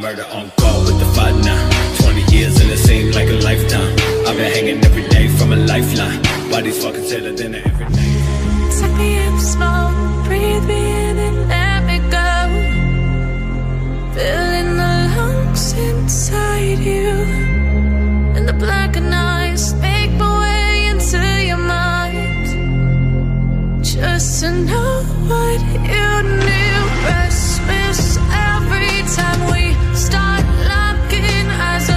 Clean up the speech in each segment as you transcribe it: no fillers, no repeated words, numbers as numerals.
Murder on call with the fight now. 20 years and it seemed like a lifetime. I've been hanging every day from a lifeline. Body's fucking chiller than every night. Suck me up slow, breathe me in and let me go. Filling the lungs inside you, and the blackened eyes make my way into your mind. Just to know what you knew. Rest with every time we start locking eyes up.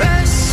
Rest